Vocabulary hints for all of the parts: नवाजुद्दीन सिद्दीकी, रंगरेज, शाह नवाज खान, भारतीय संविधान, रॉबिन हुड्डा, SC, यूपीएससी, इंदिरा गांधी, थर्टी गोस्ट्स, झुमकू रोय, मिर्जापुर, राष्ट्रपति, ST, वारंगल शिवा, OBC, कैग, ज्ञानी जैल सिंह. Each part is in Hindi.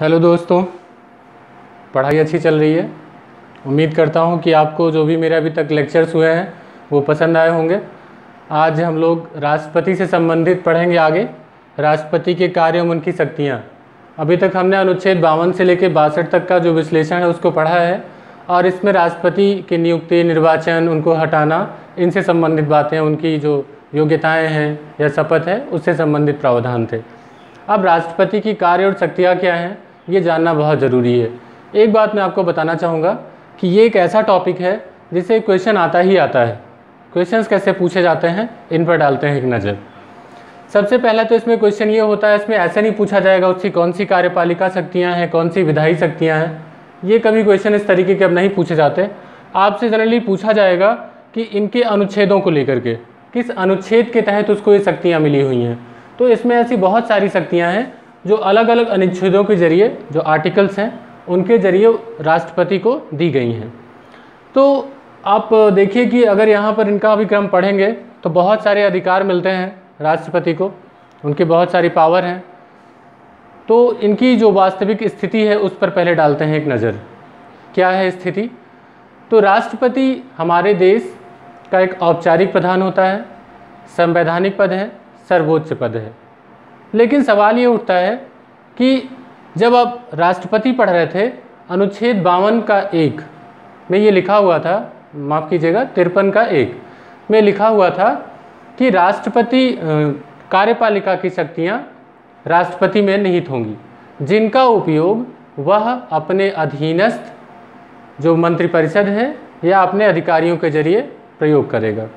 हेलो दोस्तों, पढ़ाई अच्छी चल रही है। उम्मीद करता हूँ कि आपको जो भी मेरे अभी तक लेक्चर्स हुए हैं वो पसंद आए होंगे। आज हम लोग राष्ट्रपति से संबंधित पढ़ेंगे आगे, राष्ट्रपति के कार्य एवं उनकी शक्तियाँ। अभी तक हमने अनुच्छेद 52 से लेकर 62 तक का जो विश्लेषण है उसको पढ़ा है, और इसमें राष्ट्रपति की नियुक्ति, निर्वाचन, उनको हटाना, इनसे संबंधित बातें, उनकी जो योग्यताएँ हैं या शपथ है उससे संबंधित प्रावधान थे। अब राष्ट्रपति की कार्य और शक्तियाँ क्या हैं ये जानना बहुत ज़रूरी है। एक बात मैं आपको बताना चाहूँगा कि ये एक ऐसा टॉपिक है जिसे क्वेश्चन आता ही आता है। क्वेश्चंस कैसे पूछे जाते हैं इन पर डालते हैं एक नज़र। सबसे पहला तो इसमें क्वेश्चन ये होता है, इसमें ऐसे नहीं पूछा जाएगा उसकी कौन सी कार्यपालिका शक्तियाँ हैं, कौन सी विधायी शक्तियाँ हैं, ये कभी क्वेश्चन इस तरीके के अब नहीं पूछे जाते। आपसे जनरली पूछा जाएगा कि इनके अनुच्छेदों को लेकर के किस अनुच्छेद के तहत उसको ये शक्तियाँ मिली हुई हैं। तो इसमें ऐसी बहुत सारी शक्तियाँ हैं जो अलग अलग अनुच्छेदों के जरिए, जो आर्टिकल्स हैं उनके जरिए राष्ट्रपति को दी गई हैं। तो आप देखिए कि अगर यहाँ पर इनका भी क्रम पढ़ेंगे तो बहुत सारे अधिकार मिलते हैं राष्ट्रपति को, उनके बहुत सारी पावर हैं। तो इनकी जो वास्तविक स्थिति है उस पर पहले डालते हैं एक नज़र। क्या है स्थिति? तो राष्ट्रपति हमारे देश का एक औपचारिक प्रधान होता है, संवैधानिक पद है, सर्वोच्च पद है। लेकिन सवाल ये उठता है कि जब आप राष्ट्रपति पढ़ रहे थे, अनुच्छेद 52 का 1 में ये लिखा हुआ था, माफ़ कीजिएगा 53 का 1 में लिखा हुआ था कि राष्ट्रपति कार्यपालिका की शक्तियाँ राष्ट्रपति में निहित होंगी जिनका उपयोग वह अपने अधीनस्थ जो मंत्रिपरिषद है या अपने अधिकारियों के जरिए प्रयोग करेगा।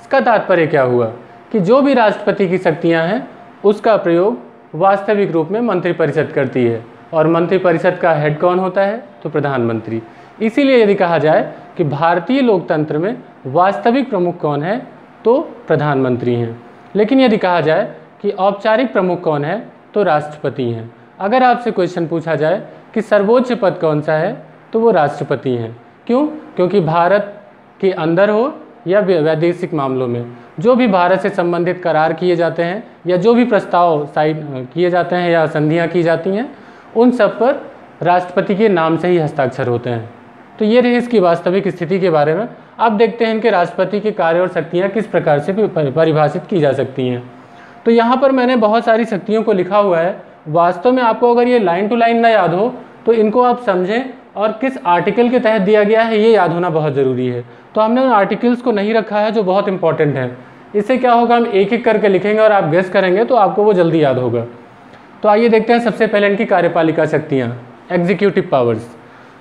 इसका तात्पर्य क्या हुआ कि जो भी राष्ट्रपति की शक्तियाँ हैं उसका प्रयोग वास्तविक रूप में मंत्रिपरिषद करती है, और मंत्रिपरिषद का हेड कौन होता है? तो प्रधानमंत्री। इसीलिए यदि कहा जाए कि भारतीय लोकतंत्र में वास्तविक प्रमुख कौन है तो प्रधानमंत्री हैं, लेकिन यदि कहा जाए कि औपचारिक प्रमुख कौन है तो राष्ट्रपति हैं। अगर आपसे क्वेश्चन पूछा जाए कि सर्वोच्च पद कौन सा है तो वो राष्ट्रपति हैं। क्यों? क्योंकि भारत के अंदर हो या वैदेशिक मामलों में जो भी भारत से संबंधित करार किए जाते हैं या जो भी प्रस्ताव साइन किए जाते हैं या संधियां की जाती हैं उन सब पर राष्ट्रपति के नाम से ही हस्ताक्षर होते हैं। तो ये रही इसकी वास्तविक स्थिति के बारे में। अब देखते हैं इनके राष्ट्रपति के कार्य और शक्तियाँ किस प्रकार से परिभाषित की जा सकती हैं। तो यहाँ पर मैंने बहुत सारी शक्तियों को लिखा हुआ है। वास्तव में आपको अगर ये लाइन टू लाइन ना याद हो तो इनको आप समझें और किस आर्टिकल के तहत दिया गया है ये याद होना बहुत ज़रूरी है। तो हमने उन आर्टिकल्स को नहीं रखा है जो बहुत इंपॉर्टेंट हैं। इससे क्या होगा, हम एक एक करके लिखेंगे और आप गेस करेंगे तो आपको वो जल्दी याद होगा। तो आइए देखते हैं सबसे पहले इनकी कार्यपालिका शक्तियाँ, एग्जीक्यूटिव पावर्स।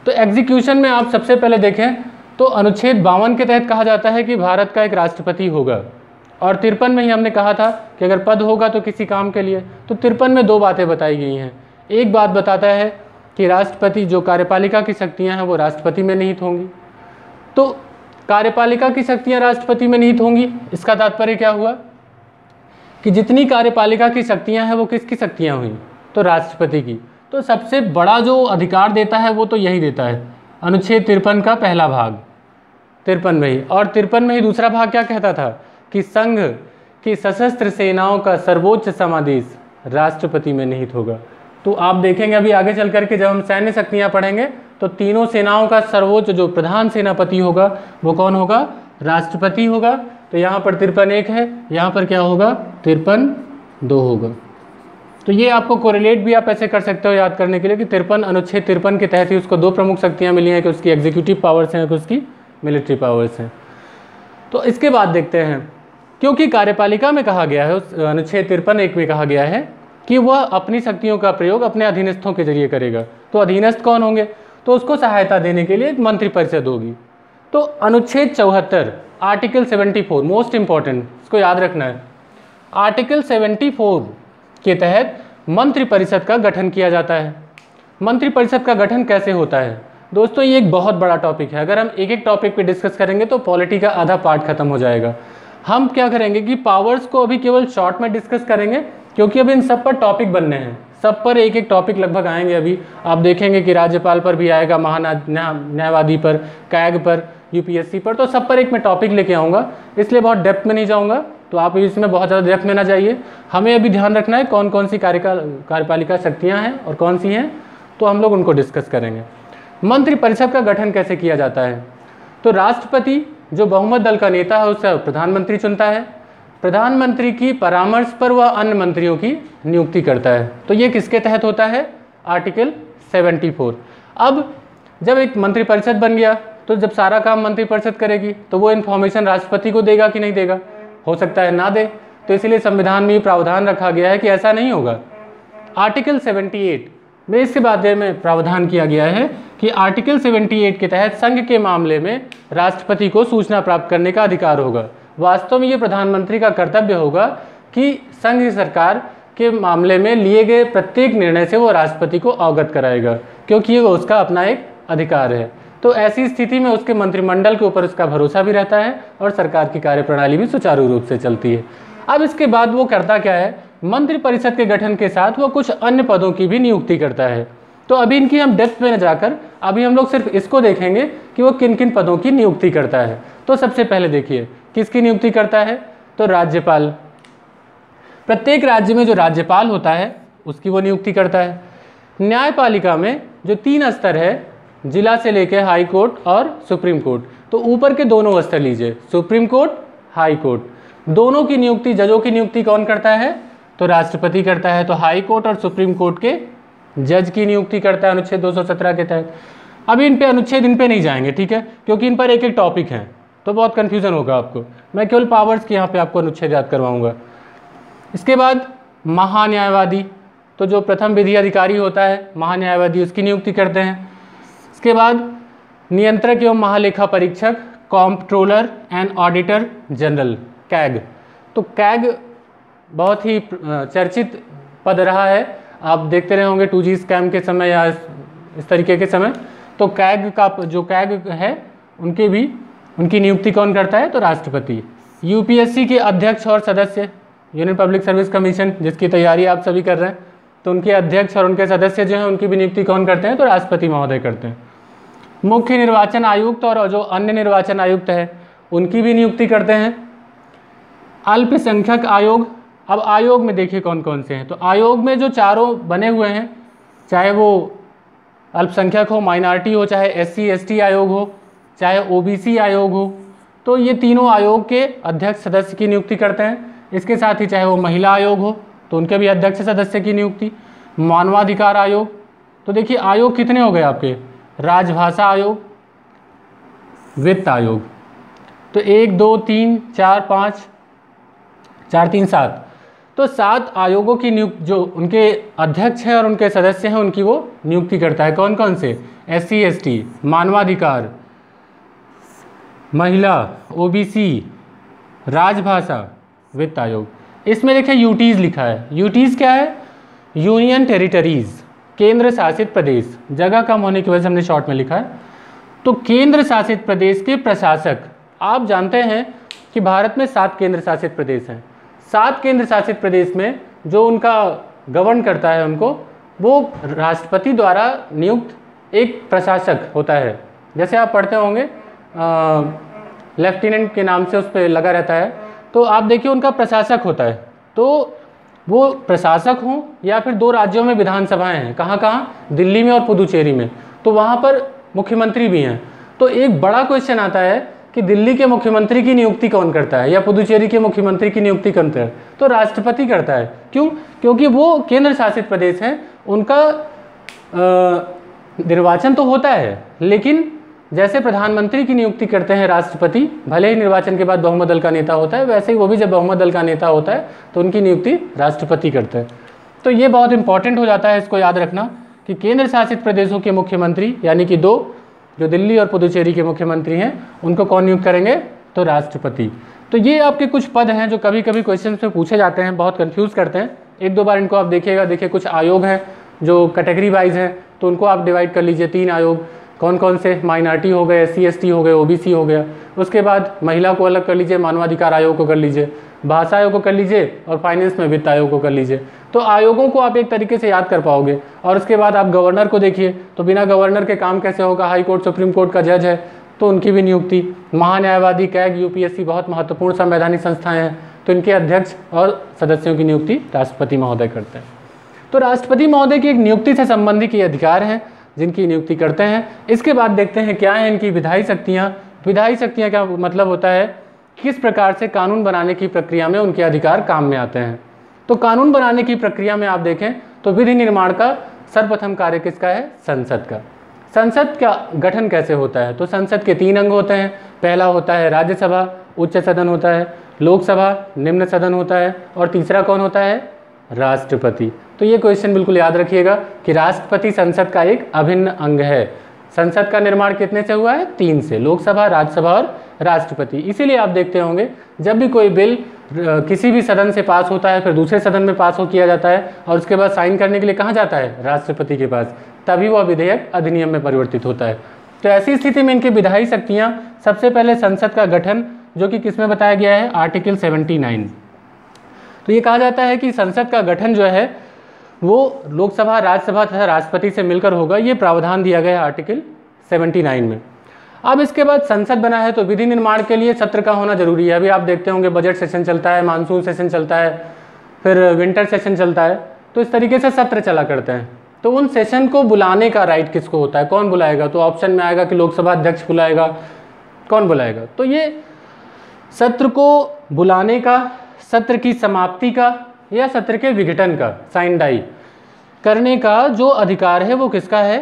तो एग्जीक्यूशन में आप सबसे पहले देखें तो अनुच्छेद 52 के तहत कहा जाता है कि भारत का एक राष्ट्रपति होगा, और 53 में ही हमने कहा था कि अगर पद होगा तो किसी काम के लिए। तो 53 में दो बातें बताई गई हैं। एक बात बताता है कि राष्ट्रपति, जो कार्यपालिका की शक्तियाँ हैं वो राष्ट्रपति में निहित होंगी। तो कार्यपालिका की शक्तियाँ राष्ट्रपति में निहित होंगी, इसका तात्पर्य क्या हुआ कि जितनी कार्यपालिका की शक्तियाँ हैं वो किसकी शक्तियाँ हुई तो राष्ट्रपति की। तो सबसे बड़ा जो अधिकार देता है वो तो यही देता है अनुच्छेद 53 का पहला भाग, 53 में ही। और 53 में ही दूसरा भाग क्या कहता था कि संघ की सशस्त्र सेनाओं का सर्वोच्च समादेश राष्ट्रपति में निहित होगा। तो आप देखेंगे अभी आगे चल करके जब हम सैन्य शक्तियाँ पढ़ेंगे तो तीनों सेनाओं का सर्वोच्च जो प्रधान सेनापति होगा वो कौन होगा? राष्ट्रपति होगा। तो यहाँ पर 53 1 है, यहाँ पर क्या होगा 53 2 होगा। तो ये आपको कोरिलेट भी आप ऐसे कर सकते हो याद करने के लिए कि 53 अनुच्छेद 53 के तहत ही उसको दो प्रमुख शक्तियाँ मिली हैं, कि उसकी एग्जीक्यूटिव पावर्स हैं, कि उसकी मिलिट्री पावर्स हैं। तो इसके बाद देखते हैं, क्योंकि कार्यपालिका में कहा गया है, उस अनुच्छेद 53 1 में कहा गया है कि वह अपनी शक्तियों का प्रयोग अपने अधीनस्थों के जरिए करेगा। तो अधीनस्थ कौन होंगे? तो उसको सहायता देने के लिए एक मंत्रिपरिषद होगी। तो अनुच्छेद 74 आर्टिकल 74 मोस्ट इम्पॉर्टेंट, इसको याद रखना है। आर्टिकल 74 के तहत मंत्रिपरिषद का गठन किया जाता है। मंत्रिपरिषद का गठन कैसे होता है? दोस्तों ये एक बहुत बड़ा टॉपिक है, अगर हम एक एक टॉपिक पर डिस्कस करेंगे तो पॉलिटी का आधा पार्ट खत्म हो जाएगा। हम क्या करेंगे कि पावर्स को अभी केवल शॉर्ट में डिस्कस करेंगे, क्योंकि अब इन सब पर टॉपिक बनने हैं, सब पर एक एक टॉपिक लगभग आएंगे। अभी आप देखेंगे कि राज्यपाल पर भी आएगा, महान्यायवादी पर, कैग पर, यूपीएससी पर, तो सब पर एक मैं टॉपिक लेके आऊँगा, इसलिए बहुत डेप्थ में नहीं जाऊँगा। तो आप इसमें बहुत ज़्यादा डेप्थ में ना जाइए। हमें अभी ध्यान रखना है कौन कौन सी कार्यपालिका शक्तियाँ हैं और कौन सी हैं तो हम लोग उनको डिस्कस करेंगे। मंत्रिपरिषद का गठन कैसे किया जाता है? तो राष्ट्रपति जो बहुमत दल का नेता है उसे प्रधानमंत्री चुनता है। प्रधानमंत्री की परामर्श पर वह अन्य मंत्रियों की नियुक्ति करता है। तो ये किसके तहत होता है? आर्टिकल 74। अब जब एक मंत्रिपरिषद बन गया तो जब सारा काम मंत्रिपरिषद करेगी तो वो इन्फॉर्मेशन राष्ट्रपति को देगा कि नहीं देगा? हो सकता है ना दे, तो इसलिए संविधान में प्रावधान रखा गया है कि ऐसा नहीं होगा। आर्टिकल 78 में इसके बारे में प्रावधान किया गया है कि आर्टिकल 78 के तहत संघ के मामले में राष्ट्रपति को सूचना प्राप्त करने का अधिकार होगा। वास्तव में ये प्रधानमंत्री का कर्तव्य होगा कि संघ की सरकार के मामले में लिए गए प्रत्येक निर्णय से वो राष्ट्रपति को अवगत कराएगा, क्योंकि ये उसका अपना एक अधिकार है। तो ऐसी स्थिति में उसके मंत्रिमंडल के ऊपर उसका भरोसा भी रहता है और सरकार की कार्यप्रणाली भी सुचारू रूप से चलती है। अब इसके बाद वो करता क्या है? मंत्रिपरिषद के गठन के साथ वो कुछ अन्य पदों की भी नियुक्ति करता है। तो अभी इनकी हम डेप्थ में न जाकर अभी हम लोग सिर्फ इसको देखेंगे कि वो किन किन पदों की नियुक्ति करता है। तो सबसे पहले देखिए किसकी नियुक्ति करता है? तो राज्यपाल। प्रत्येक राज्य में जो राज्यपाल होता है उसकी वो नियुक्ति करता है। न्यायपालिका में जो 3 स्तर है, जिला से लेकर हाई कोर्ट और सुप्रीम कोर्ट, तो ऊपर के दोनों स्तर लीजिए, सुप्रीम कोर्ट हाई कोर्ट, दोनों की नियुक्ति, जजों की नियुक्ति कौन करता है? तो राष्ट्रपति करता है। तो हाई कोर्ट और सुप्रीम कोर्ट के जज की नियुक्ति करता है अनुच्छेद 217 के तहत। अभी इन पे अनुच्छेद इन पे नहीं जाएंगे, ठीक है, क्योंकि इन पर एक एक टॉपिक है तो बहुत कन्फ्यूज़न होगा आपको। मैं केवल पावर्स की यहाँ पे आपको अनुच्छेद याद करवाऊँगा। इसके बाद महान्यायवादी, तो जो प्रथम विधि अधिकारी होता है महान्यायवादी, उसकी नियुक्ति करते हैं। इसके बाद नियंत्रक एवं महालेखा परीक्षक, comptroller and auditor general, कैग। तो कैग बहुत ही चर्चित पद रहा है, आप देखते रहे होंगे 2G स्कैम के समय या इस तरीके के समय। तो कैग का जो कैग है उनकी नियुक्ति कौन करता है? तो राष्ट्रपति। यूपीएससी के अध्यक्ष और सदस्य, यूनियन पब्लिक सर्विस कमीशन जिसकी तैयारी आप सभी कर रहे हैं, तो उनके अध्यक्ष और उनके सदस्य जो हैं उनकी भी नियुक्ति कौन करते हैं? तो राष्ट्रपति महोदय करते हैं। मुख्य निर्वाचन आयुक्त और जो अन्य निर्वाचन आयुक्त हैं उनकी भी नियुक्ति करते हैं। अल्पसंख्यक आयोग, अब आयोग में देखिए कौन कौन से हैं। तो आयोग में जो चारों बने हुए हैं, चाहे वो अल्पसंख्यक हो, माइनॉरिटी हो, चाहे SC ST आयोग हो, चाहे OBC आयोग हो, तो ये तीनों आयोग के अध्यक्ष सदस्य की नियुक्ति करते हैं। इसके साथ ही चाहे वो महिला आयोग हो तो उनके भी अध्यक्ष सदस्य की नियुक्ति। मानवाधिकार आयोग, तो देखिए आयोग कितने हो गए आपके? राजभाषा आयोग, वित्त आयोग, तो 1 2 3 4 5 4 3 7, तो 7 आयोगों की नियुक्ति जो उनके अध्यक्ष हैं और उनके सदस्य हैं उनकी वो नियुक्ति करता है। कौन कौन से? SC ST, मानवाधिकार, महिला, OBC, राजभाषा, वित्त आयोग। इसमें देखिए यूटीज़ लिखा है। यूटीज़ क्या है? यूनियन टेरिटरीज़, केंद्र शासित प्रदेश, जगह कम होने की वजह से हमने शॉर्ट में लिखा है। तो केंद्र शासित प्रदेश के प्रशासक, आप जानते हैं कि भारत में 7 केंद्र शासित प्रदेश हैं। 7 केंद्र शासित प्रदेश में जो उनका गवर्न करता है उनको, वो राष्ट्रपति द्वारा नियुक्त एक प्रशासक होता है। जैसे आप पढ़ते होंगे लेफ्टिनेंट के नाम से उस पर लगा रहता है, तो आप देखिए उनका प्रशासक होता है। तो वो प्रशासक हों या फिर 2 राज्यों में विधानसभाएं हैं, कहाँ? दिल्ली में और पुदुचेरी में, तो वहाँ पर मुख्यमंत्री भी हैं। तो एक बड़ा क्वेश्चन आता है कि दिल्ली के मुख्यमंत्री की नियुक्ति कौन करता है या पुदुचेरी के मुख्यमंत्री की नियुक्ति कौन करता है? तो राष्ट्रपति करता है। क्यों? क्योंकि वो केंद्र शासित प्रदेश हैं, उनका निर्वाचन तो होता है, लेकिन जैसे प्रधानमंत्री की नियुक्ति करते हैं राष्ट्रपति, भले ही निर्वाचन के बाद बहुमत दल का नेता होता है, वैसे ही वो भी जब बहुमत दल का नेता होता है तो उनकी नियुक्ति राष्ट्रपति करते हैं। तो ये बहुत इंपॉर्टेंट हो जाता है इसको याद रखना कि केंद्र शासित प्रदेशों के मुख्यमंत्री, यानी कि 2 जो दिल्ली और पुदुचेरी के मुख्यमंत्री हैं, उनको कौन नियुक्त करेंगे? तो राष्ट्रपति। तो ये आपके कुछ पद हैं जो कभी कभी क्वेश्चन में पूछे जाते हैं, बहुत कंफ्यूज करते हैं। 1-2 बार इनको आप देखिएगा। देखिए कुछ आयोग हैं जो कैटेगरी वाइज हैं, तो उनको आप डिवाइड कर लीजिए। 3 आयोग कौन कौन से? माइनॉरिटी हो गए, SC ST हो गए, OBC हो गया, उसके बाद महिला को अलग कर लीजिए, मानवाधिकार आयोग को कर लीजिए, भाषा आयोग को कर लीजिए, और फाइनेंस में वित्त आयोग को कर लीजिए। तो आयोगों को आप एक तरीके से याद कर पाओगे। और उसके बाद आप गवर्नर को देखिए, तो बिना गवर्नर के काम कैसे होगा? हाई कोर्ट सुप्रीम कोर्ट का जज है, तो उनकी भी नियुक्ति। महान्यायवादी, कैग, UPSC बहुत महत्वपूर्ण संवैधानिक संस्थाएँ हैं, तो इनके अध्यक्ष और सदस्यों की नियुक्ति राष्ट्रपति महोदय करते हैं। तो राष्ट्रपति महोदय की एक नियुक्ति से संबंधित ये अधिकार हैं जिनकी नियुक्ति करते हैं। इसके बाद देखते हैं क्या है इनकी विधायी शक्तियाँ। विधायी शक्तियाँ क्या मतलब होता है, किस प्रकार से कानून बनाने की प्रक्रिया में उनके अधिकार काम में आते हैं। तो कानून बनाने की प्रक्रिया में आप देखें तो विधि निर्माण का सर्वप्रथम कार्य किसका है, संसद का। संसद का गठन कैसे होता है, तो संसद के तीन अंग होते हैं। पहला होता है राज्यसभा, उच्च सदन होता है, लोकसभा, निम्न सदन होता है, और तीसरा कौन होता है, राष्ट्रपति। तो ये क्वेश्चन बिल्कुल याद रखिएगा कि राष्ट्रपति संसद का एक अभिन्न अंग है। संसद का निर्माण कितने से हुआ है, तीन से, लोकसभा, राज्यसभा और राष्ट्रपति। इसीलिए आप देखते होंगे जब भी कोई बिल किसी भी सदन से पास होता है, फिर दूसरे सदन में पास हो किया जाता है, और उसके बाद साइन करने के लिए कहाँ जाता है, राष्ट्रपति के पास, तभी वह विधेयक अधिनियम में परिवर्तित होता है। तो ऐसी स्थिति में इनकी विधायी शक्तियाँ, सबसे पहले संसद का गठन, जो कि किस में बताया गया है, आर्टिकल 79। तो ये कहा जाता है कि संसद का गठन जो है वो लोकसभा, राज्यसभा तथा राष्ट्रपति से मिलकर होगा, ये प्रावधान दिया गया है आर्टिकल 79 में। अब इसके बाद संसद बना है तो विधि निर्माण के लिए सत्र का होना जरूरी है। अभी आप देखते होंगे बजट सेशन चलता है, मानसून सेशन चलता है, फिर विंटर सेशन चलता है, तो इस तरीके से सत्र चला करते हैं। तो उन सेशन को बुलाने का राइट किसको होता है, कौन बुलाएगा, तो ऑप्शन में आएगा कि लोकसभा अध्यक्ष बुलाएगा, कौन बुलाएगा। तो ये सत्र को बुलाने का, सत्र की समाप्ति का या सत्र के विघटन का, साइन डाई करने का जो अधिकार है वो किसका है,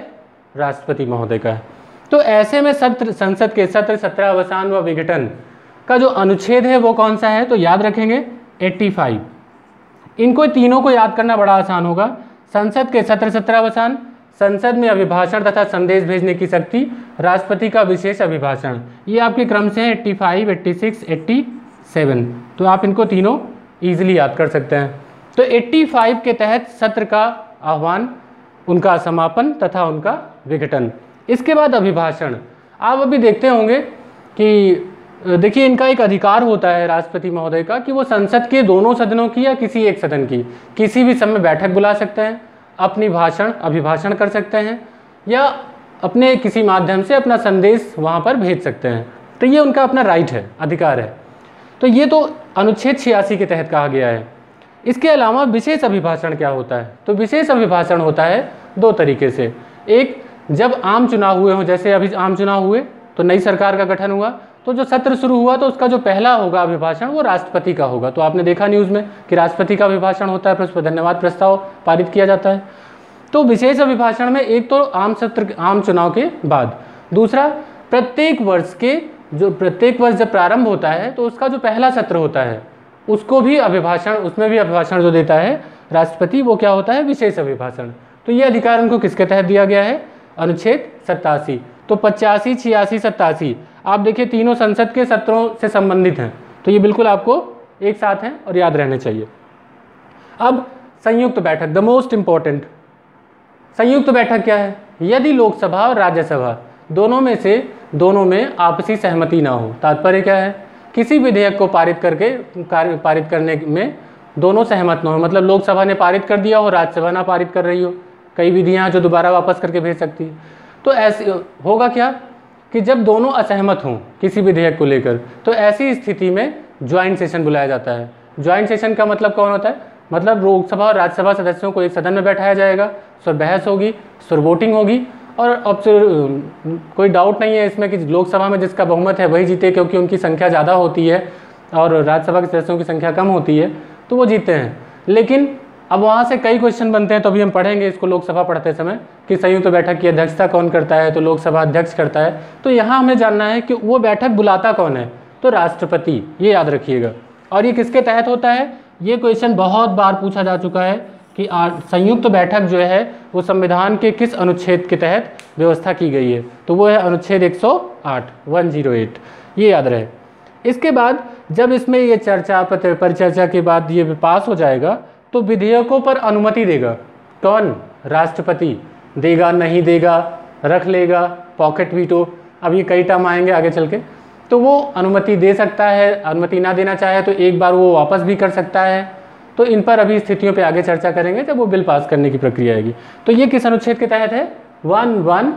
राष्ट्रपति महोदय का है। तो ऐसे में सत्र, संसद के सत्र, सत्र अवसान व विघटन का जो अनुच्छेद है वो कौन सा है, तो याद रखेंगे 85। इनको तीनों को याद करना बड़ा आसान होगा। संसद के सत्र, सत्र अवसान, संसद में अभिभाषण तथा संदेश भेजने की शक्ति, राष्ट्रपति का विशेष अभिभाषण, ये आपके क्रम से 85, 86, 87। तो आप इनको तीनों ईजिली याद कर सकते हैं। तो 85 के तहत सत्र का आह्वान, उनका समापन तथा उनका विघटन। इसके बाद अभिभाषण, आप अभी देखते होंगे कि देखिए इनका एक अधिकार होता है राष्ट्रपति महोदय का कि वो संसद के दोनों सदनों की या किसी एक सदन की किसी भी समय बैठक बुला सकते हैं, अपनी भाषण, अभिभाषण कर सकते हैं, या अपने किसी माध्यम से अपना संदेश वहाँ पर भेज सकते हैं। तो ये उनका अपना राइट है, अधिकार है। तो ये तो अनुच्छेद 86 के तहत कहा गया है। इसके अलावा विशेष अभिभाषण क्या होता है, तो विशेष अभिभाषण होता है दो तरीके से। एक, जब आम चुनाव हुए हों, जैसे अभी आम चुनाव हुए तो नई सरकार का गठन हुआ, तो जो सत्र शुरू हुआ तो उसका जो पहला होगा अभिभाषण वो राष्ट्रपति का होगा। तो आपने देखा न्यूज़ में कि राष्ट्रपति का अभिभाषण होता है, फिर उस पर धन्यवाद प्रस्ताव पारित किया जाता है। तो विशेष अभिभाषण में एक तो आम सत्र, आम चुनाव के बाद, दूसरा प्रत्येक वर्ष के, जो प्रत्येक वर्ष जब प्रारंभ होता है तो उसका जो पहला सत्र होता है उसको भी अभिभाषण, उसमें भी अभिभाषण जो देता है राष्ट्रपति, वो क्या होता है, विशेष अभिभाषण। तो ये अधिकार उनको किसके तहत दिया गया है, अनुच्छेद 87। तो 85, 86, 87 आप देखिए तीनों संसद के सत्रों से संबंधित हैं, तो ये बिल्कुल आपको एक साथ हैं और याद रहने चाहिए। अब संयुक्त बैठक, द मोस्ट इम्पॉर्टेंट। संयुक्त बैठक क्या है, यदि लोकसभा और राज्यसभा दोनों में आपसी सहमति ना हो। तात्पर्य क्या है, किसी विधेयक को पारित करने में दोनों सहमत ना हो, मतलब लोकसभा ने पारित कर दिया हो, राज्यसभा ना पारित कर रही हो, कई विधियाँ जो दोबारा वापस करके भेज सकती है। तो ऐसे होगा क्या कि जब दोनों असहमत हों किसी विधेयक को लेकर, तो ऐसी स्थिति में ज्वाइंट सेशन बुलाया जाता है। ज्वाइंट सेशन का मतलब कौन होता है, मतलब लोकसभा और राज्यसभा सदस्यों को एक सदन में बैठाया जाएगा, फिर बहस होगी, फिर वोटिंग होगी, और अब कोई डाउट नहीं है इसमें कि लोकसभा में जिसका बहुमत है वही जीते, क्योंकि उनकी संख्या ज़्यादा होती है और राज्यसभा के सदस्यों की संख्या कम होती है, तो वो जीते हैं। लेकिन अब वहाँ से कई क्वेश्चन बनते हैं, तो अभी हम पढ़ेंगे इसको लोकसभा पढ़ते समय कि संयुक्त तो बैठक की अध्यक्षता कौन करता है, तो लोकसभा अध्यक्ष करता है। तो यहाँ हमें जानना है कि वो बैठक बुलाता कौन है, तो राष्ट्रपति, ये याद रखिएगा। और ये किसके तहत होता है, ये क्वेश्चन बहुत बार पूछा जा चुका है कि संयुक्त बैठक जो है वो संविधान के किस अनुच्छेद के तहत व्यवस्था की गई है, तो वो है अनुच्छेद 108, ये याद रहे। इसके बाद जब इसमें ये चर्चा, परिचर्चा के बाद ये पास हो जाएगा तो विधेयकों पर अनुमति देगा कौन, राष्ट्रपति देगा, नहीं देगा, रख लेगा, पॉकेट वीटो, अब ये कई टर्म आएंगे आगे चल के। तो वो अनुमति दे सकता है, अनुमति ना देना चाहे तो एक बार वो वापस भी कर सकता है। तो इन पर अभी स्थितियों पे आगे चर्चा करेंगे जब वो बिल पास करने की प्रक्रिया आएगी। तो ये किस अनुच्छेद के तहत है, 111,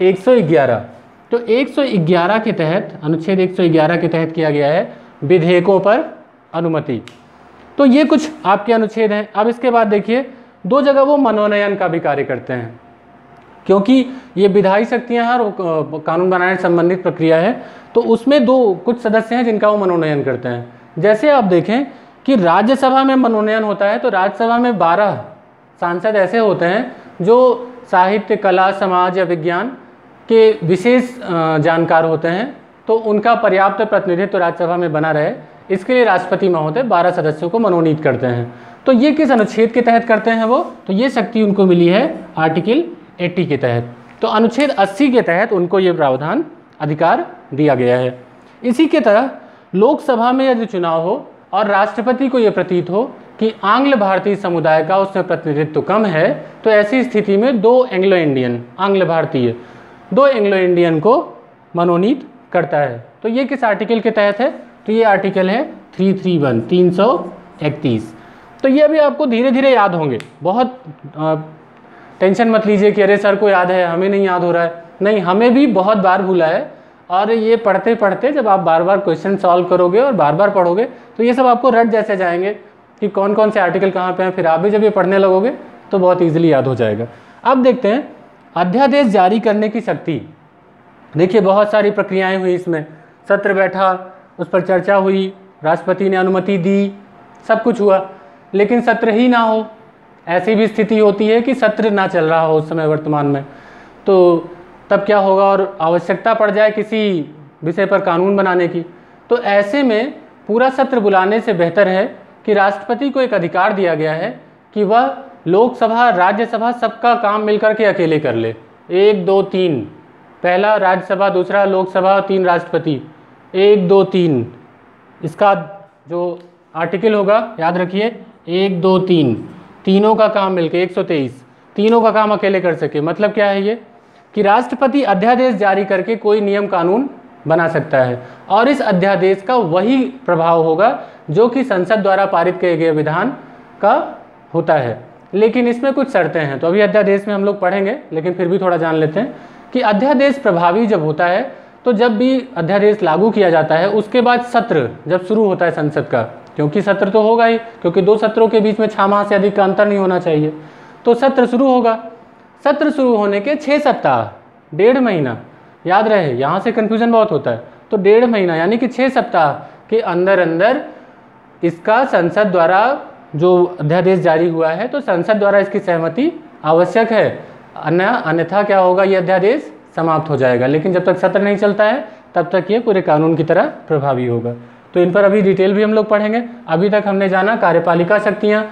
111। तो 111 के तहत, अनुच्छेद 111 के तहत किया गया है विधेयकों पर अनुमति। तो ये कुछ आपके अनुच्छेद हैं। अब इसके बाद देखिए दो जगह वो मनोनयन का भी कार्य करते हैं, क्योंकि ये विधायी शक्तियाँ हैं और कानून बनाने संबंधित प्रक्रिया है, तो उसमें दो कुछ सदस्य हैं जिनका वो मनोनयन करते हैं। जैसे आप देखें कि राज्यसभा में मनोनयन होता है तो राज्यसभा में 12 सांसद ऐसे होते हैं जो साहित्य, कला, समाज या विज्ञान के विशेष जानकार होते हैं, तो उनका पर्याप्त प्रतिनिधित्व राज्यसभा में बना रहे, इसके लिए राष्ट्रपति महोदय 12 सदस्यों को मनोनीत करते हैं। तो ये किस अनुच्छेद के तहत करते हैं वो, तो ये शक्ति उनको मिली है आर्टिकल 80 के तहत। तो अनुच्छेद 80 के तहत उनको ये प्रावधान अधिकार दिया गया है। इसी के तरह लोकसभा में यदि चुनाव हो और राष्ट्रपति को ये प्रतीत हो कि आंग्ल भारतीय समुदाय का उसमें प्रतिनिधित्व कम है, तो ऐसी स्थिति में दो एंग्लो इंडियन को मनोनीत करता है। तो ये किस आर्टिकल के तहत है, तो ये आर्टिकल है 331। तो ये अभी आपको धीरे धीरे याद होंगे, बहुत टेंशन मत लीजिए कि अरे सर को याद है हमें नहीं याद हो रहा है। नहीं, हमें भी बहुत बार भूला है, और ये पढ़ते पढ़ते जब आप बार बार क्वेश्चन सॉल्व करोगे और बार बार पढ़ोगे तो ये सब आपको रट जैसे जाएंगे कि कौन कौन से आर्टिकल कहाँ पे हैं। फिर आप भी जब ये पढ़ने लगोगे तो बहुत इजीली याद हो जाएगा। अब देखते हैं अध्यादेश जारी करने की शक्ति। देखिए बहुत सारी प्रक्रियाएँ हुई इसमें, सत्र बैठा, उस पर चर्चा हुई, राष्ट्रपति ने अनुमति दी, सब कुछ हुआ, लेकिन सत्र ही ना हो, ऐसी भी स्थिति होती है कि सत्र ना चल रहा हो उस समय वर्तमान में, तो तब क्या होगा, और आवश्यकता पड़ जाए किसी विषय पर कानून बनाने की, तो ऐसे में पूरा सत्र बुलाने से बेहतर है कि राष्ट्रपति को एक अधिकार दिया गया है कि वह लोकसभा, राज्यसभा सबका काम मिलकर के अकेले कर ले। 1, 2, 3, पहला राज्यसभा, दूसरा लोकसभा, 3 राष्ट्रपति, 1, 2, 3 इसका जो आर्टिकल होगा याद रखिए 1, 2, 3, तीनों का काम मिलकर 123, तीनों का काम अकेले कर सके। मतलब क्या है ये कि राष्ट्रपति अध्यादेश जारी करके कोई नियम कानून बना सकता है, और इस अध्यादेश का वही प्रभाव होगा जो कि संसद द्वारा पारित किए गए विधान का होता है। लेकिन इसमें कुछ शर्तें हैं, तो अभी अध्यादेश में हम लोग पढ़ेंगे, लेकिन फिर भी थोड़ा जान लेते हैं कि अध्यादेश प्रभावी जब होता है, तो जब भी अध्यादेश लागू किया जाता है उसके बाद सत्र जब शुरू होता है संसद का, क्योंकि सत्र तो होगा ही, क्योंकि दो सत्रों के बीच में 6 माह से अधिक का अंतर नहीं होना चाहिए, तो सत्र शुरू होगा। सत्र शुरू होने के 6 सप्ताह, 1.5 महीना, याद रहे यहाँ से कन्फ्यूज़न बहुत होता है, तो 1.5 महीना यानी कि 6 सप्ताह के अंदर अंदर इसका संसद द्वारा जो अध्यादेश जारी हुआ है, तो संसद द्वारा इसकी सहमति आवश्यक है, अन्यथा क्या होगा, ये अध्यादेश समाप्त हो जाएगा। लेकिन जब तक सत्र नहीं चलता है तब तक ये पूरे कानून की तरह प्रभावी होगा। तो इन पर अभी डिटेल भी हम लोग पढ़ेंगे। अभी तक हमने जाना कार्यपालिका शक्तियाँ,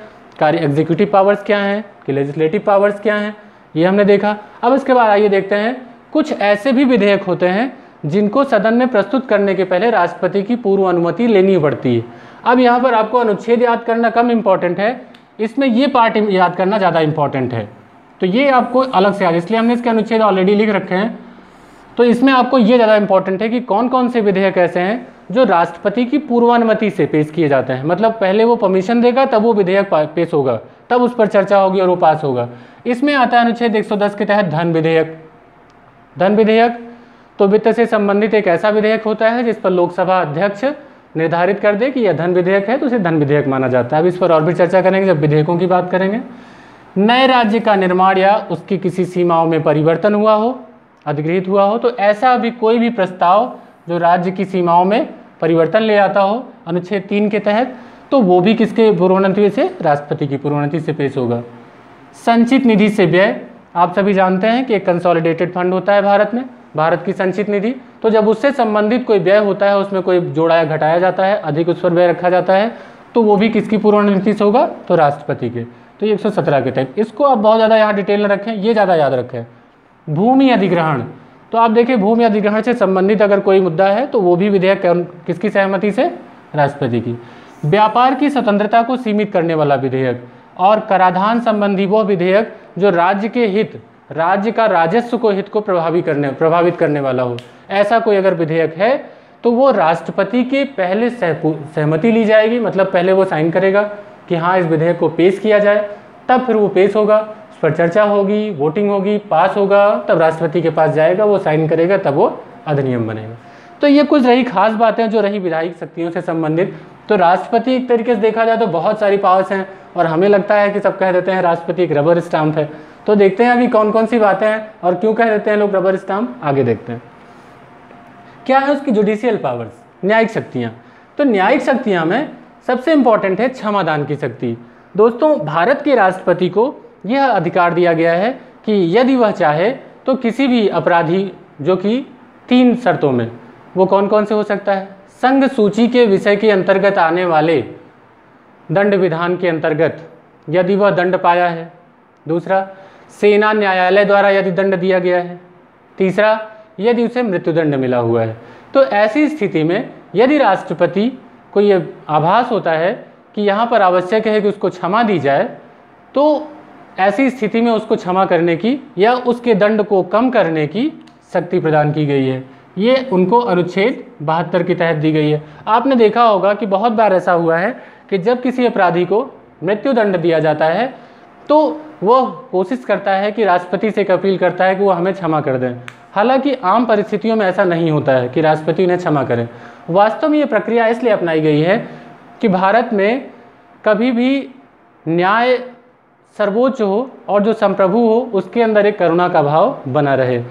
कार्य एग्जीक्यूटिव पावर्स क्या हैं, कि लेजिस्लेटिव पावर्स क्या हैं, ये हमने देखा। अब इसके बाद आइए देखते हैं कुछ ऐसे भी विधेयक होते हैं जिनको सदन में प्रस्तुत करने के पहले राष्ट्रपति की पूर्व अनुमति लेनी पड़ती है। अब यहाँ पर आपको अनुच्छेद याद करना कम इम्पॉर्टेंट है, इसमें ये पार्ट याद करना ज़्यादा इम्पॉर्टेंट है, तो ये आपको अलग से याद, इसलिए हमने इसके अनुच्छेद ऑलरेडी लिख रखे हैं। तो इसमें आपको ये ज़्यादा इम्पॉर्टेंट है कि कौन कौन से विधेयक ऐसे हैं जो राष्ट्रपति की पूर्वानुमति से पेश किए जाते हैं, मतलब पहले वो परमिशन देगा तब वो विधेयक पेश होगा, तब उस पर चर्चा होगी और वो पास होगा। इसमें आता है अनुच्छेद 110 के तहत धन विधेयक। धन विधेयक तो वित्त से संबंधित एक ऐसा विधेयक होता है जिस पर लोकसभा अध्यक्ष निर्धारित कर दे कि यह धन विधेयक है, तो उसे धन विधेयक माना जाता है। अब इस पर और भी चर्चा करेंगे जब विधेयकों की बात करेंगे। नए राज्य का निर्माण या उसकी किसी सीमाओं में परिवर्तन हुआ हो, अधिगृहित हुआ हो, तो ऐसा अभी कोई भी प्रस्ताव जो राज्य की सीमाओं में परिवर्तन ले आता हो अनुच्छेद 3 के तहत, तो वो भी किसके पूर्वानुमति से, राष्ट्रपति की पूर्वानुमति से पेश होगा। संचित निधि से व्यय, आप सभी जानते हैं कि एक कंसोलिडेटेड फंड होता है भारत में, भारत की संचित निधि, तो जब उससे संबंधित कोई व्यय होता है, उसमें कोई जोड़ा या घटाया जाता है, अधिक उस पर व्यय रखा जाता है, तो वो भी किसकी पूर्वानुमति से होगा, तो राष्ट्रपति के। तो 117 के तहत इसको आप बहुत ज़्यादा यहाँ डिटेल में रखें, ये ज़्यादा याद रखें। भूमि अधिग्रहण, तो आप देखिए भूमि अधिग्रहण से संबंधित अगर कोई मुद्दा है तो वो भी विधेयक किसकी सहमति से, राष्ट्रपति की। व्यापार की स्वतंत्रता को सीमित करने वाला विधेयक, और कराधान संबंधी वो विधेयक जो राज्य के हित, राज्य का राजस्व को हित को प्रभावित करने वाला हो, ऐसा कोई अगर विधेयक है तो वो राष्ट्रपति के पहले सहमति ली जाएगी, मतलब पहले वो साइन करेगा कि हाँ इस विधेयक को पेश किया जाए, तब फिर वो पेश होगा, उस पर चर्चा होगी, वोटिंग होगी, पास होगा, तब राष्ट्रपति के पास जाएगा, वो साइन करेगा, तब वो अधिनियम बनेगा। तो ये कुछ रही खास बातें जो रही विधायी शक्तियों से संबंधित। तो राष्ट्रपति एक तरीके से देखा जाए तो बहुत सारी पावर्स हैं और हमें लगता है कि सब कह देते हैं राष्ट्रपति एक रबर स्टाम्प है। तो देखते हैं अभी कौन कौन सी बातें हैं और क्यों कह देते हैं लोग रबर स्टाम्प। आगे देखते हैं क्या है उसकी जुडिशियल पावर्स, न्यायिक शक्तियाँ। तो न्यायिक शक्तियाँ में सबसे इम्पॉर्टेंट है क्षमादान की शक्ति। दोस्तों, भारत के राष्ट्रपति को यह अधिकार दिया गया है कि यदि वह चाहे तो किसी भी अपराधी, जो कि 3 शर्तों में, वो कौन कौन से हो सकता है, संघ सूची के विषय के अंतर्गत आने वाले दंड विधान के अंतर्गत यदि वह दंड पाया है, दूसरा सेना न्यायालय द्वारा यदि दंड दिया गया है, तीसरा यदि उसे मृत्युदंड मिला हुआ है। तो ऐसी स्थिति में यदि राष्ट्रपति को ये आभास होता है कि यहाँ पर आवश्यक है कि उसको क्षमा दी जाए, तो ऐसी स्थिति में उसको क्षमा करने की या उसके दंड को कम करने की शक्ति प्रदान की गई है। ये उनको अनुच्छेद 72 के तहत दी गई है। आपने देखा होगा कि बहुत बार ऐसा हुआ है कि जब किसी अपराधी को मृत्युदंड दिया जाता है तो वह कोशिश करता है कि राष्ट्रपति से एक अपील करता है कि वह हमें क्षमा कर दें। हालांकि आम परिस्थितियों में ऐसा नहीं होता है कि राष्ट्रपति उन्हें क्षमा करें। वास्तव में ये प्रक्रिया इसलिए अपनाई गई है कि भारत में कभी भी न्याय सर्वोच्च हो और जो संप्रभु हो उसके अंदर एक करुणा का भाव बना रहे।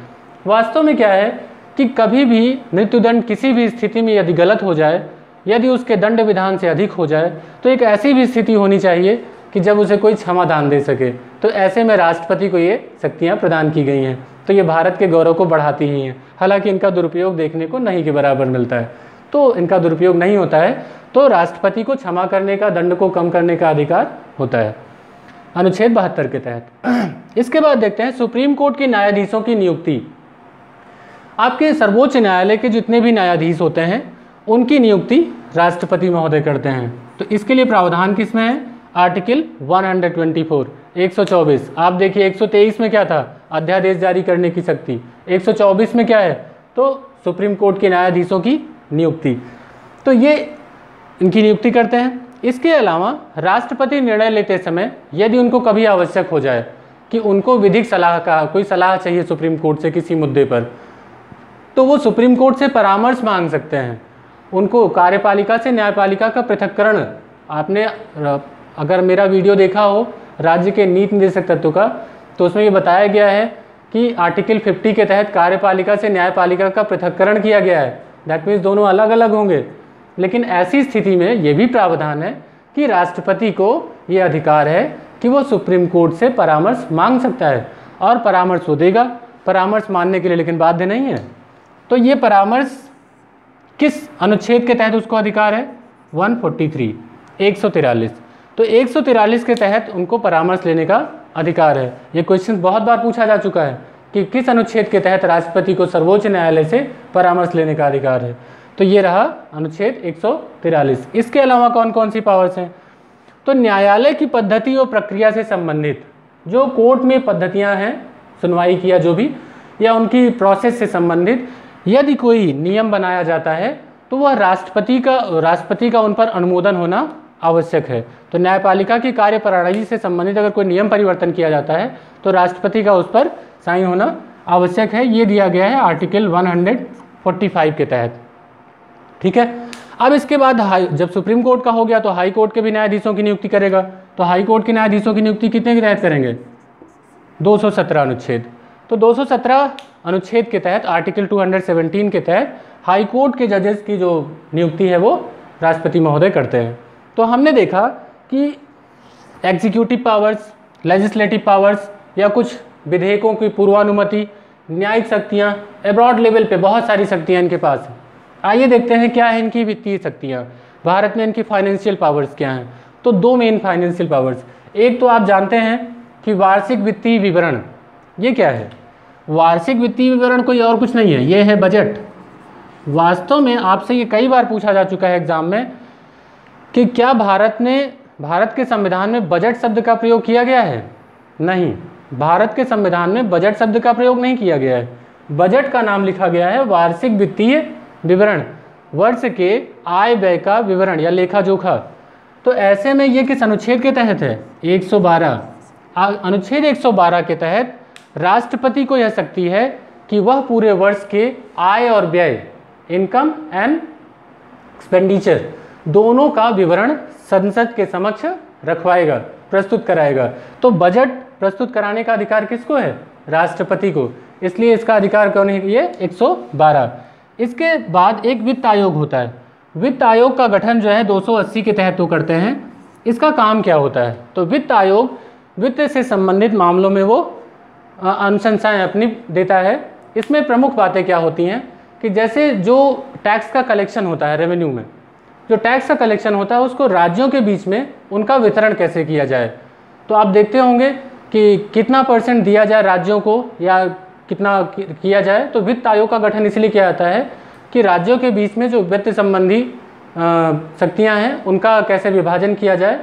वास्तव में क्या है कि कभी भी मृत्युदंड किसी भी स्थिति में यदि गलत हो जाए, यदि उसके दंड विधान से अधिक हो जाए, तो एक ऐसी भी स्थिति होनी चाहिए कि जब उसे कोई क्षमादान दे सके। तो ऐसे में राष्ट्रपति को ये शक्तियाँ प्रदान की गई हैं। तो ये भारत के गौरव को बढ़ाती ही हैं। हालांकि इनका दुरुपयोग देखने को नहीं के बराबर मिलता है, तो इनका दुरुपयोग नहीं होता है। तो राष्ट्रपति को क्षमा करने का, दंड को कम करने का अधिकार होता है अनुच्छेद 72 के तहत। इसके बाद देखते हैं सुप्रीम कोर्ट के न्यायाधीशों की नियुक्ति। आपके सर्वोच्च न्यायालय के जितने भी न्यायाधीश होते हैं उनकी नियुक्ति राष्ट्रपति महोदय करते हैं। तो इसके लिए प्रावधान किसमें है, आर्टिकल 124 124। आप देखिए 123 में क्या था, अध्यादेश जारी करने की शक्ति, 124 में क्या है, तो सुप्रीम कोर्ट के न्यायाधीशों की नियुक्ति। तो ये इनकी नियुक्ति करते हैं। इसके अलावा राष्ट्रपति निर्णय लेते समय यदि उनको कभी आवश्यक हो जाए कि उनको विधिक सलाह का कोई सलाह चाहिए सुप्रीम कोर्ट से किसी मुद्दे पर, तो वो सुप्रीम कोर्ट से परामर्श मांग सकते हैं। उनको कार्यपालिका से न्यायपालिका का पृथक्करण, आपने अगर मेरा वीडियो देखा हो राज्य के नीति निर्देशक तत्व का, तो उसमें ये बताया गया है कि आर्टिकल 50 के तहत कार्यपालिका से न्यायपालिका का पृथक्करण किया गया है। दैट मीन्स दोनों अलग अलग होंगे। लेकिन ऐसी स्थिति में ये भी प्रावधान है कि राष्ट्रपति को ये अधिकार है कि वो सुप्रीम कोर्ट से परामर्श मांग सकता है और परामर्श वो देगा। परामर्श मानने के लिए लेकिन बाध्य नहीं है। तो ये परामर्श किस अनुच्छेद के तहत उसको अधिकार है, 143 143। तो 143 के तहत उनको परामर्श लेने का अधिकार है। ये क्वेश्चन बहुत बार पूछा जा चुका है कि किस अनुच्छेद के तहत राष्ट्रपति को सर्वोच्च न्यायालय से परामर्श लेने का अधिकार है। तो ये रहा अनुच्छेद 143। इसके अलावा कौन कौन सी पावर्स हैं, तो न्यायालय की पद्धति और प्रक्रिया से संबंधित, जो कोर्ट में पद्धतियां हैं सुनवाई की या जो भी, या उनकी प्रोसेस से संबंधित यदि कोई नियम बनाया जाता है तो वह राष्ट्रपति का उन पर अनुमोदन होना आवश्यक है। तो न्यायपालिका की कार्य प्रणाली से संबंधित अगर कोई नियम परिवर्तन किया जाता है तो राष्ट्रपति का उस पर साइन होना आवश्यक है। ये दिया गया है आर्टिकल 145 के तहत। ठीक है। अब इसके बाद जब सुप्रीम कोर्ट का हो गया तो हाई कोर्ट के भी न्यायाधीशों की नियुक्ति करेगा। तो हाई कोर्ट के न्यायाधीशों की नियुक्ति कितने के तहत करेंगे, 217 अनुच्छेद। तो 217 अनुच्छेद के तहत आर्टिकल 217 के तहत हाई कोर्ट के जजेस की जो नियुक्ति है वो राष्ट्रपति महोदय करते हैं। तो हमने देखा कि एग्जीक्यूटिव पावर्स, लेजिस्लेटिव पावर्स या कुछ विधेयकों की पूर्वानुमति, न्यायिक शक्तियाँ, अब्रॉड लेवल पे बहुत सारी शक्तियाँ इनके पास हैं। आइए देखते हैं क्या है इनकी वित्तीय शक्तियाँ। भारत में इनकी फाइनेंशियल पावर्स क्या हैं, तो 2 मेन फाइनेंशियल पावर्स। एक तो आप जानते हैं कि वार्षिक वित्तीय विवरण। ये क्या है, वार्षिक वित्तीय विवरण कोई और कुछ नहीं है, ये है बजट। वास्तव में आपसे ये कई बार पूछा जा चुका है एग्जाम में कि क्या भारत के संविधान में बजट शब्द का प्रयोग किया गया है। नहीं, भारत के संविधान में बजट शब्द का प्रयोग नहीं किया गया है। बजट का नाम लिखा गया है वार्षिक वित्तीय विवरण, वर्ष के आय व्यय का विवरण या लेखा जोखा। तो ऐसे में ये किस अनुच्छेद के तहत है, 112 अनुच्छेद 112 के तहत राष्ट्रपति को यह शक्ति है कि वह पूरे वर्ष के आय और व्यय, इनकम एंड एक्सपेंडिचर, दोनों का विवरण संसद के समक्ष रखवाएगा, प्रस्तुत कराएगा। तो बजट प्रस्तुत कराने का अधिकार किसको है? राष्ट्रपति को। इसलिए इसका अधिकार कौन है? ये 112। इसके बाद एक वित्त आयोग होता है। वित्त आयोग का गठन जो है 280 के तहत वो करते हैं। इसका काम क्या होता है? तो वित्त आयोग वित्त से संबंधित मामलों में वो अनुशंसाएँ अपनी देता है। इसमें प्रमुख बातें क्या होती हैं कि जैसे जो टैक्स का कलेक्शन होता है, रेवेन्यू में जो टैक्स का कलेक्शन होता है उसको राज्यों के बीच में उनका वितरण कैसे किया जाए। तो आप देखते होंगे कि कितना % दिया जाए राज्यों को या कितना किया जाए। तो वित्त आयोग का गठन इसलिए किया जाता है कि राज्यों के बीच में जो वित्त संबंधी शक्तियाँ हैं उनका कैसे विभाजन किया जाए